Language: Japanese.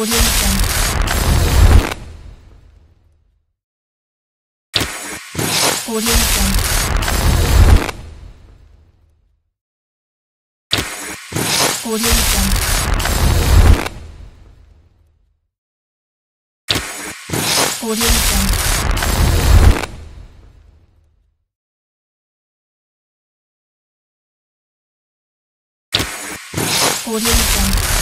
オリエンタル